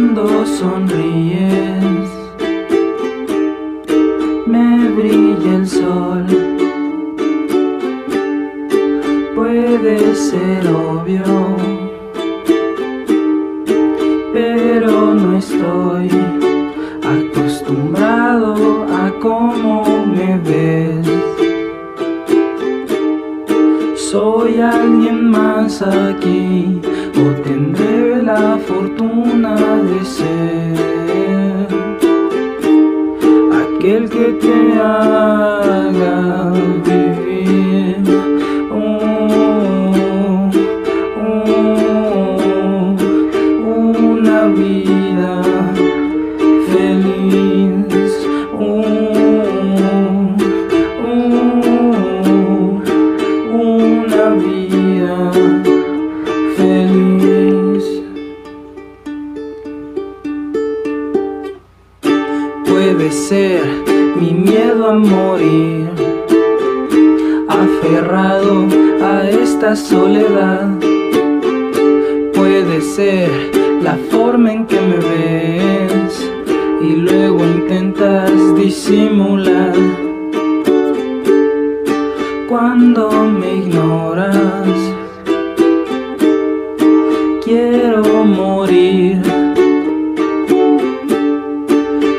cuando sonríes, me brilla el sol. Puede ser obvio, pero no estoy acostumbrado a cómo me ves. Soy alguien más aquí, o tendré la fortuna de ser aquel que te haga vivir. Una vida feliz. Una vida feliz. Puede ser mi miedo a morir, aferrado a esta soledad. Puede ser la forma en que me ves y luego intentas disimular. Cuando me ignoras, quiero morir.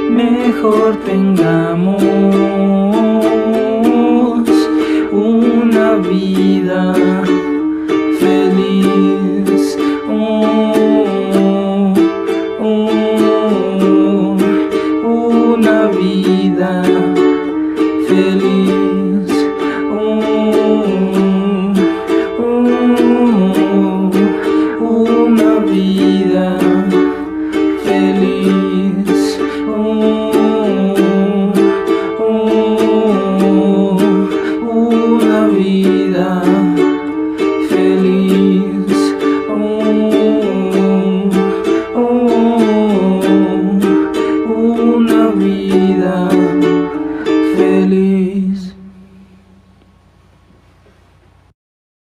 Mejor tengamos una vida feliz. Una vida feliz.